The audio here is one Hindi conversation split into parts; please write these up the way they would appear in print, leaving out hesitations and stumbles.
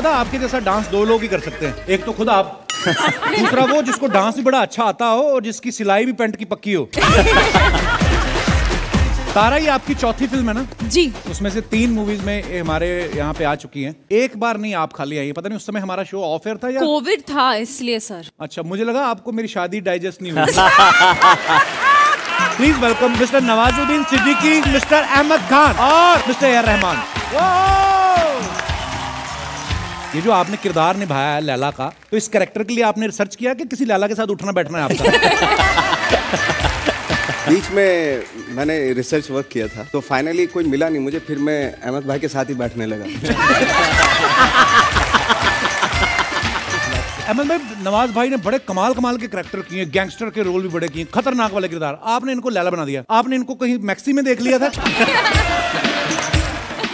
पता आपके जैसा डांस दो लोग ही कर सकते हैं, एक तो खुद आप, दूसरा वो जिसको डांस भी बड़ा अच्छा आता हो और जिसकी सिलाई भी पैंट की पक्की हो। तारा ये आपकी चौथी फिल्म है ना जी, उसमें से 3 मूवीज में हमारे यहाँ पे आ चुकी हैं। एक बार नहीं आप खाली आई, पता नहीं उस समय हमारा शो ऑफ एयर था या कोविड था इसलिए सर। अच्छा मुझे लगा आपको मेरी शादी डाइजेस्ट नहीं हुई। Please welcome mister Nawazuddin Siddiqui, mister Ahmad Khan और मिस्टर ए आर रहमान। ये जो आपने किरदार निभाया है लैला का, तो इस कैरेक्टर के लिए आपने रिसर्च किया कि किसी लैला के साथ उठना बैठना है आपका? बीच में मैंने रिसर्च वर्क किया था तो फाइनली कोई मिला नहीं मुझे, फिर मैं अहमद भाई के साथ ही बैठने लगा। अहमद भाई, नवाज भाई ने बड़े कमाल के कैरेक्टर किए, गैंगस्टर के रोल भी बड़े किए, खतरनाक वाले किरदार। आपने इनको लैला बना दिया, आपने इनको कहीं मैक्सी में देख लिया था?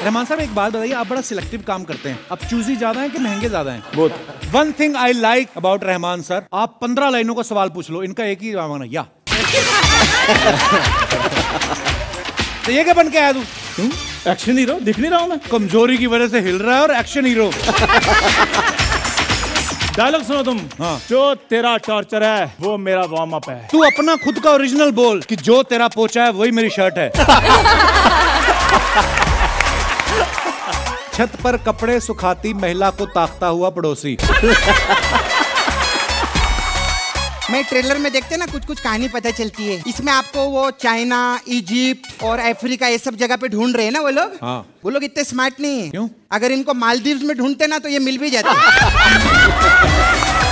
रहमान साहब एक बात बताइए, आप बड़ा सिलेक्टिव काम करते हैं, आप चूजी ज्यादा हैं कि महंगे ज्यादा हैं? Both. One thing I like about Rahman sir, आप 15 लाइनों का सवाल पूछ लो, इनका एक ही जवाब है या। तो ये क्या बन के आया तू? एक्शन हीरो दिख नहीं रहा हूँ मैं, कमजोरी की वजह से हिल रहा है और एक्शन हीरो। डायलॉग सुनो तुम। हाँ। जो तेरा टॉर्चर है वो मेरा वार्म अप है। तू अपना खुद का ओरिजिनल बोल कि जो तेरा पोचा है वही मेरी शर्ट है। छत पर कपड़े सुखाती महिला को ताकता हुआ पड़ोसी। मैं ट्रेलर में देखते ना कुछ कहानी पता चलती है, इसमें आपको वो चाइना, इजिप्ट और अफ्रीका ये सब जगह पे ढूंढ रहे हैं ना वो लोग। हाँ। वो लोग इतने स्मार्ट नहीं है, अगर इनको मालदीव्स में ढूंढते ना तो ये मिल भी जाते।